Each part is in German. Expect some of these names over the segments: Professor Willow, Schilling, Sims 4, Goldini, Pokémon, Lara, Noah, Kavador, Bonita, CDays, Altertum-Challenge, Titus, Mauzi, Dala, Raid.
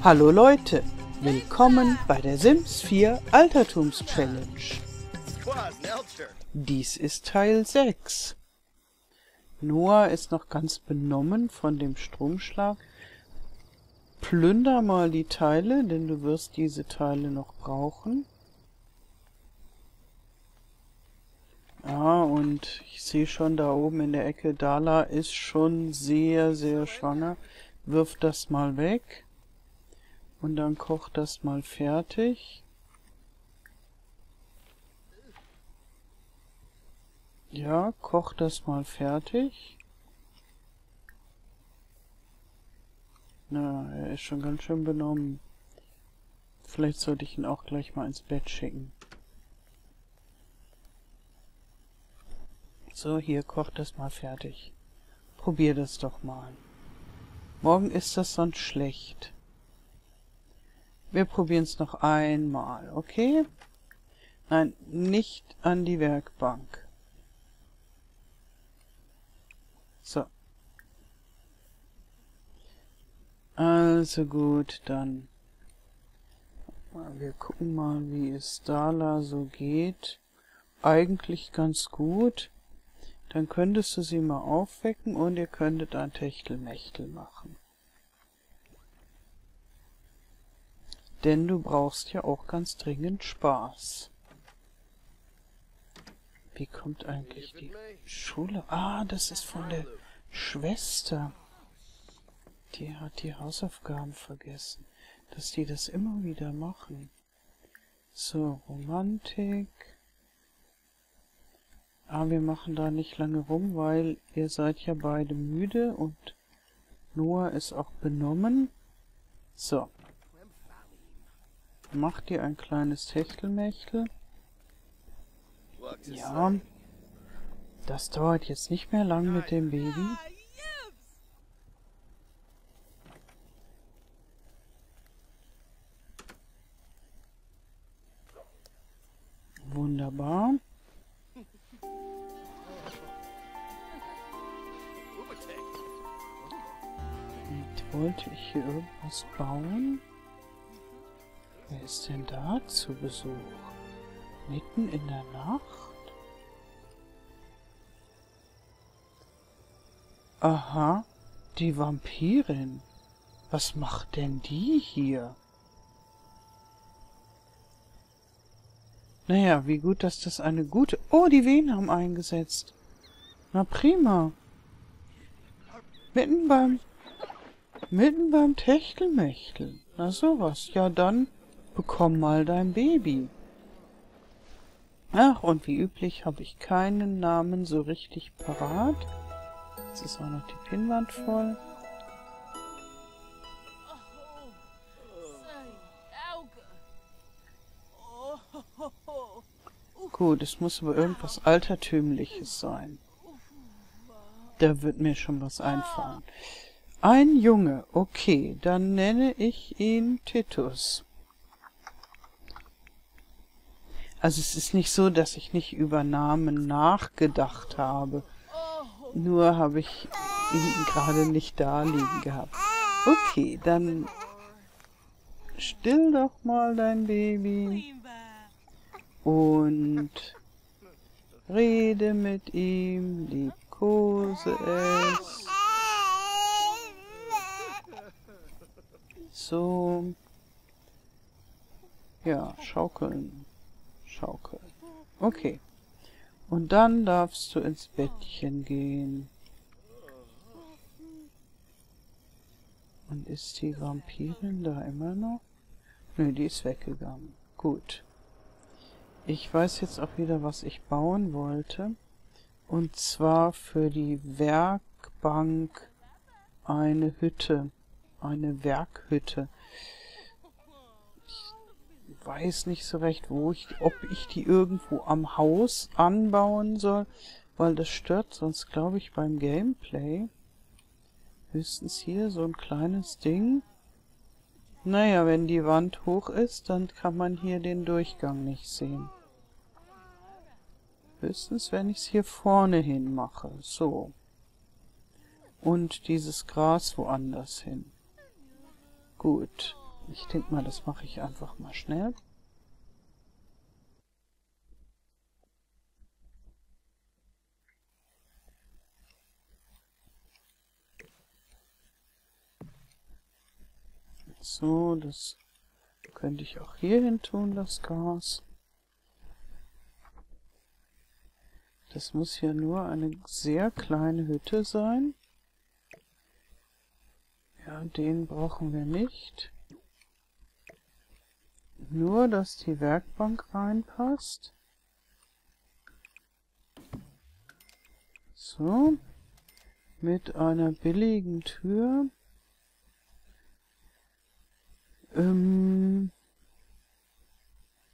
Hallo Leute, willkommen bei der Sims 4 Altertums-Challenge. Dies ist Teil 6. Noah ist noch ganz benommen von dem Stromschlag. Plünder mal die Teile, denn du wirst diese Teile noch brauchen. Ah, und ich sehe schon da oben in der Ecke, Dala ist schon sehr, sehr schwanger. Wirf das mal weg. Und dann koch das mal fertig. Ja, koch das mal fertig. Na, er ist schon ganz schön benommen. Vielleicht sollte ich ihn auch gleich mal ins Bett schicken. So, hier, koch das mal fertig. Probier das doch mal. Morgen ist das sonst schlecht. Wir probieren es noch einmal, okay? Nein, nicht an die Werkbank. So. Also gut, dann. Wir gucken mal, wie es Dala so geht. Eigentlich ganz gut. Dann könntest du sie mal aufwecken und ihr könntet ein Techtelmechtel machen. Denn du brauchst ja auch ganz dringend Spaß. Wie kommt eigentlich die Schule? Ah, das ist von der Schwester. Die hat die Hausaufgaben vergessen. Dass die das immer wieder machen. So, Romantik. Ah, wir machen da nicht lange rum, weil ihr seid ja beide müde und Noah ist auch benommen. So. Macht ihr ein kleines Techtelmechtel. Ja. Das dauert jetzt nicht mehr lang mit dem Baby. Wunderbar. Jetzt wollte ich hier irgendwas bauen. Wer ist denn da zu Besuch? Mitten in der Nacht? Aha, die Vampirin. Was macht denn die hier? Naja, wie gut, dass das eine gute... Oh, die Wehen haben eingesetzt. Na prima. Mitten beim Techtelmechtel. Na sowas. Ja, dann... Bekomm mal dein Baby. Ach, und wie üblich habe ich keinen Namen so richtig parat. Jetzt ist auch noch die Pinnwand voll. Gut, es muss aber irgendwas Altertümliches sein. Da wird mir schon was einfallen. Ein Junge, okay, dann nenne ich ihn Titus. Also es ist nicht so, dass ich nicht über Namen nachgedacht habe. Nur habe ich ihn gerade nicht da liegen gehabt. Okay, dann still doch mal dein Baby. Und rede mit ihm, liebkose es. So. Ja, schaukeln. Schaukel. Okay. Und dann darfst du ins Bettchen gehen. Und ist die Vampirin da immer noch? Nö, die ist weggegangen. Gut. Ich weiß jetzt auch wieder, was ich bauen wollte. Und zwar für die Werkbank eine Hütte. Eine Werkhütte. Ich weiß nicht so recht, ob ich die irgendwo am Haus anbauen soll, weil das stört sonst, glaube ich, beim Gameplay. Höchstens hier so ein kleines Ding. Naja, wenn die Wand hoch ist, dann kann man hier den Durchgang nicht sehen. Höchstens, wenn ich es hier vorne hin mache. So. Und dieses Gras woanders hin. Gut. Ich denke mal, das mache ich einfach mal schnell. So, das könnte ich auch hier hin tun, das Gas. Das muss ja nur eine sehr kleine Hütte sein. Ja, den brauchen wir nicht. Nur, dass die Werkbank reinpasst. So, mit einer billigen Tür.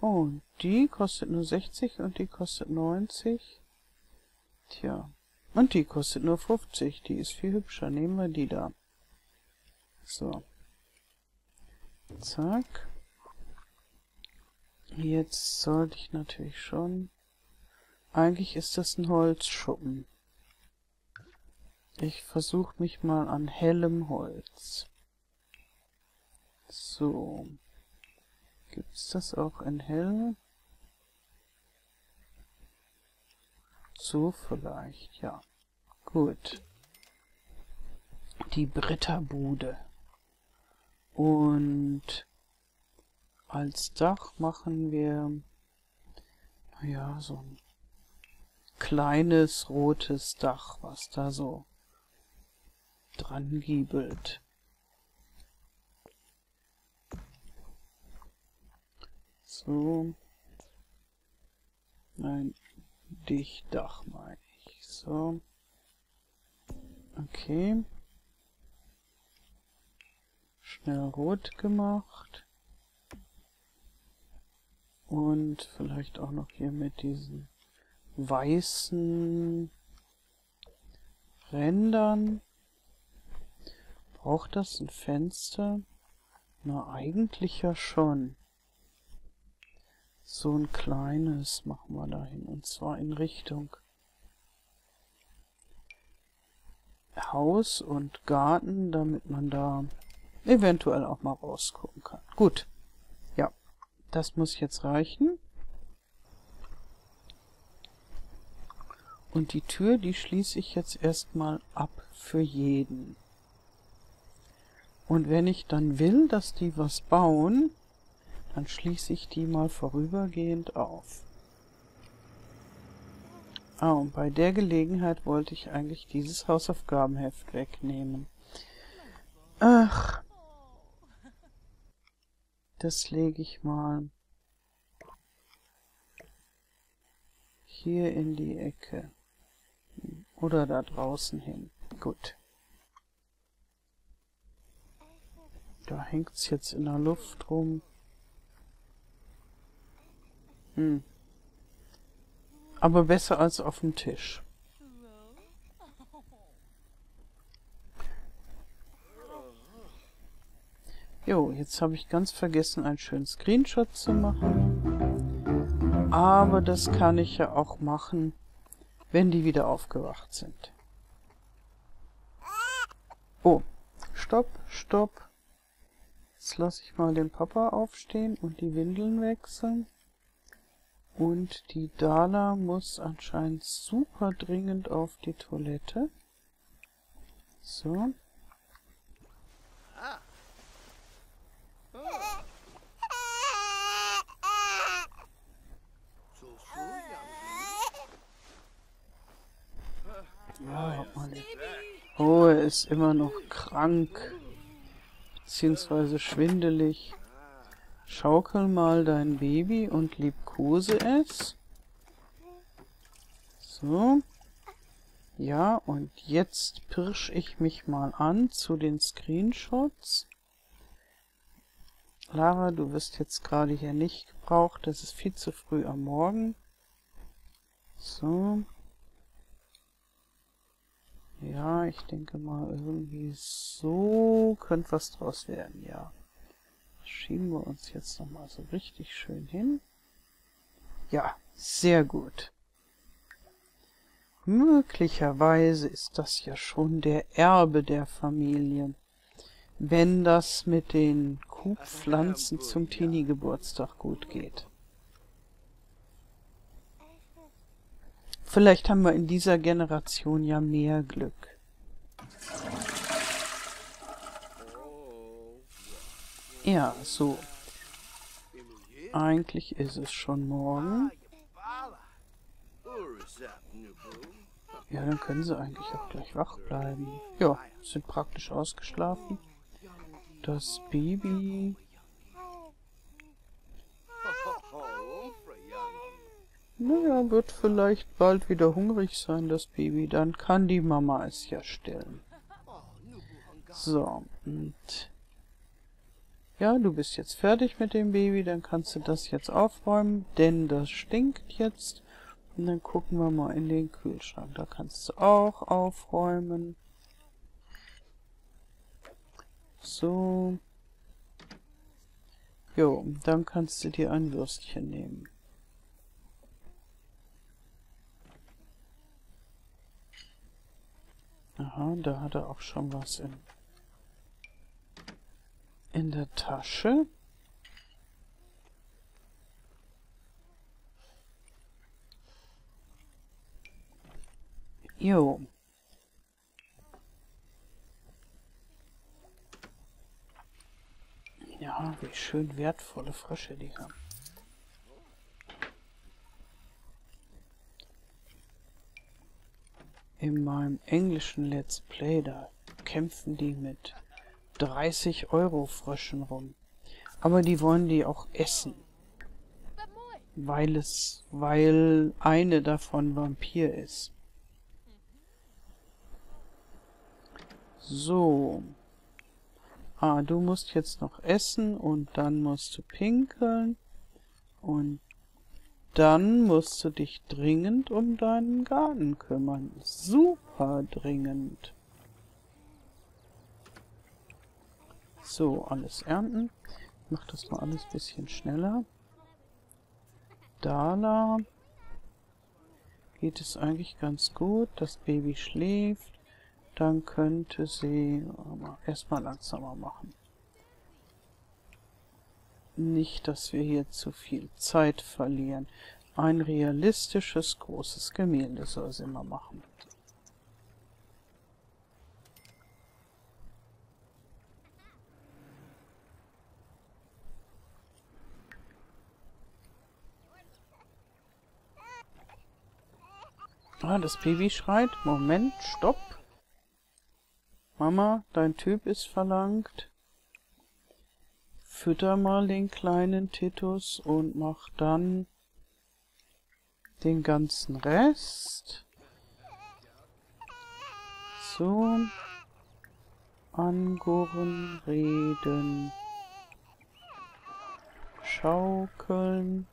Oh, die kostet nur 60 und die kostet 90. Tja, und die kostet nur 50. Die ist viel hübscher. Nehmen wir die da. So. Zack. Jetzt sollte ich natürlich schon... Eigentlich ist das ein Holzschuppen. Ich versuche mich mal an hellem Holz. So. Gibt's das auch in hell? So vielleicht, ja. Gut. Die Bretterbude. Und als Dach machen wir, naja, so ein kleines rotes Dach, was da so dran giebelt. So. Nein, Dichtdach meine ich. So. Okay. Schnell rot gemacht. Und vielleicht auch noch hier mit diesen weißen Rändern. Braucht das ein Fenster? Na, eigentlich ja schon. So ein kleines machen wir dahin, und zwar in Richtung Haus und Garten, damit man da eventuell auch mal rausgucken kann. Gut, ja, das muss jetzt reichen. Und die Tür, die schließe ich jetzt erstmal ab für jeden. Und wenn ich dann will, dass die was bauen, dann schließe ich die mal vorübergehend auf. Ah, und bei der Gelegenheit wollte ich eigentlich dieses Hausaufgabenheft wegnehmen. Ach. Das lege ich mal hier in die Ecke. Oder da draußen hin. Gut. Da hängt es jetzt in der Luft rum. Aber besser als auf dem Tisch. Jo, jetzt habe ich ganz vergessen, einen schönen Screenshot zu machen. Aber das kann ich ja auch machen, wenn die wieder aufgewacht sind. Oh, stopp, stopp. Jetzt lasse ich mal den Papa aufstehen und die Windeln wechseln. Und die Dala muss anscheinend super dringend auf die Toilette. So. Ja, Mann. Oh, er ist immer noch krank. Beziehungsweise schwindelig. Schaukel mal dein Baby und liebkose es. So. Ja, und jetzt pirsch ich mich mal an zu den Screenshots. Lara, du wirst jetzt gerade hier nicht gebraucht. Das ist viel zu früh am Morgen. So. Ja, ich denke mal, irgendwie so könnte was draus werden, ja. Schieben wir uns jetzt nochmal so richtig schön hin. Ja, sehr gut. Möglicherweise ist das ja schon der Erbe der Familie. Wenn das mit den Kuhpflanzen zum Teenie-Geburtstag gut geht. Vielleicht haben wir in dieser Generation ja mehr Glück. Ja, so. Eigentlich ist es schon morgen. Ja, dann können sie eigentlich auch gleich wach bleiben. Ja, sind praktisch ausgeschlafen. Das Baby. Naja, wird vielleicht bald wieder hungrig sein, das Baby. Dann kann die Mama es ja stillen. So, und... Ja, du bist jetzt fertig mit dem Baby, dann kannst du das jetzt aufräumen, denn das stinkt jetzt. Und dann gucken wir mal in den Kühlschrank. Da kannst du auch aufräumen. So. Jo, dann kannst du dir ein Würstchen nehmen. Aha, da hat er auch schon was in der Tasche. Jo. Ja, wie schön wertvolle Frösche die haben. In meinem englischen Let's Play, da kämpfen die mit 30 € Fröschen rum. Aber die wollen die auch essen. Weil eine davon Vampir ist. So. Ah, du musst jetzt noch essen und dann musst du pinkeln. Und dann musst du dich dringend um deinen Garten kümmern. Super dringend. So, alles ernten. Ich mach das mal alles ein bisschen schneller. Dala. Geht es eigentlich ganz gut. Das Baby schläft. Dann könnte sie erstmal langsamer machen. Nicht, dass wir hier zu viel Zeit verlieren. Ein realistisches, großes Gemälde soll sie mal machen. Ah, das Baby schreit. Moment, stopp. Mama, dein Typ ist verlangt. Fütter mal den kleinen Titus und mach dann den ganzen Rest. So. Angurren, reden, schaukeln.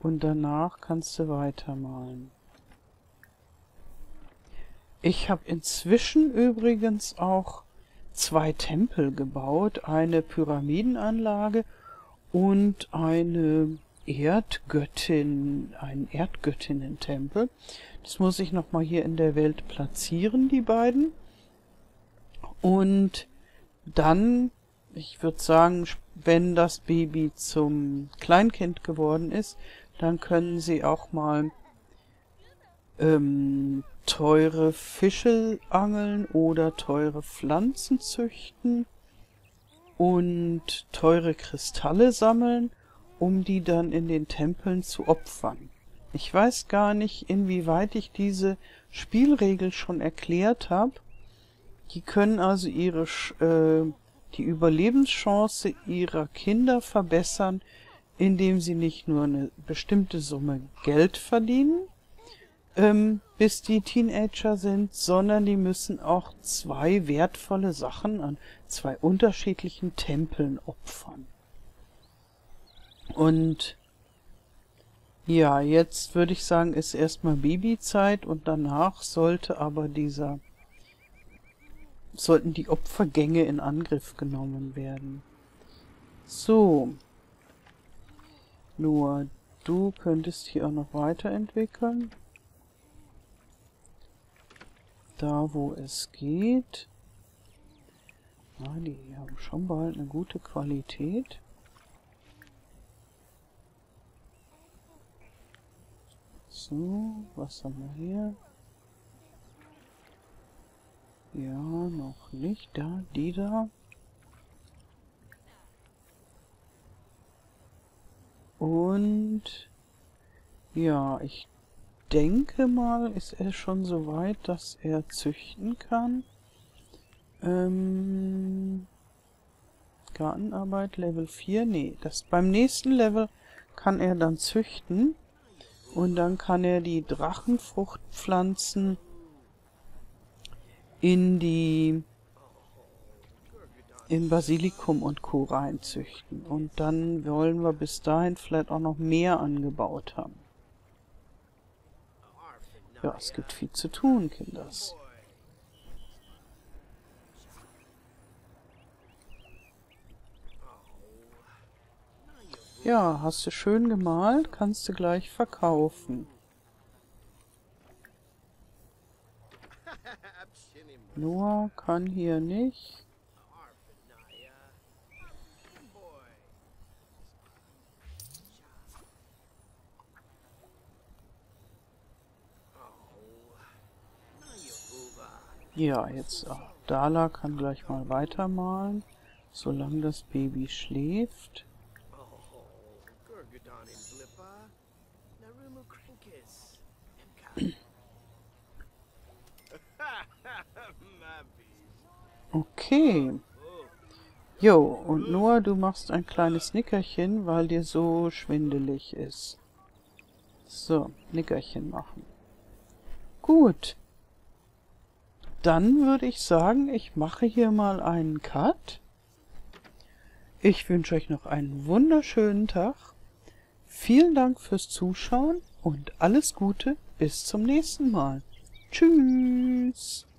Und danach kannst du weitermalen. Ich habe inzwischen übrigens auch 2 Tempel gebaut. Eine Pyramidenanlage und eine Erdgöttin, einen Erdgöttinnen-Tempel. Das muss ich nochmal hier in der Welt platzieren, die beiden. Und dann, ich würde sagen, wenn das Baby zum Kleinkind geworden ist, dann können sie auch mal teure Fische angeln oder teure Pflanzen züchten und teure Kristalle sammeln, um die dann in den Tempeln zu opfern. Ich weiß gar nicht, inwieweit ich diese Spielregel schon erklärt habe. Die können also die Überlebenschance ihrer Kinder verbessern, indem sie nicht nur eine bestimmte Summe Geld verdienen, bis die Teenager sind, sondern die müssen auch 2 wertvolle Sachen an 2 unterschiedlichen Tempeln opfern. Und ja, jetzt würde ich sagen, ist erstmal Babyzeit und danach sollte aber sollten die Opfergänge in Angriff genommen werden. So. Noah, du könntest hier auch noch weiterentwickeln. Da, wo es geht. Ja, die haben schon bald eine gute Qualität. So, was haben wir hier? Ja, noch nicht. Da, die da. Und ja, ich denke mal, ist er schon so weit, dass er züchten kann. Gartenarbeit Level 4. Nee, das beim nächsten Level kann er dann züchten. Und dann kann er die Drachenfruchtpflanzen in Basilikum und Co. reinzüchten. Und dann wollen wir bis dahin vielleicht auch noch mehr angebaut haben. Ja, es gibt viel zu tun, Kinders. Ja, hast du schön gemalt, kannst du gleich verkaufen. Noah kann hier nicht. Ja, jetzt auch Dala kann gleich mal weitermalen, solange das Baby schläft. Okay. Jo, und Noah, du machst ein kleines Nickerchen, weil dir so schwindelig ist. So, Nickerchen machen. Gut. Dann würde ich sagen, ich mache hier mal einen Cut. Ich wünsche euch noch einen wunderschönen Tag. Vielen Dank fürs Zuschauen und alles Gute bis zum nächsten Mal. Tschüss.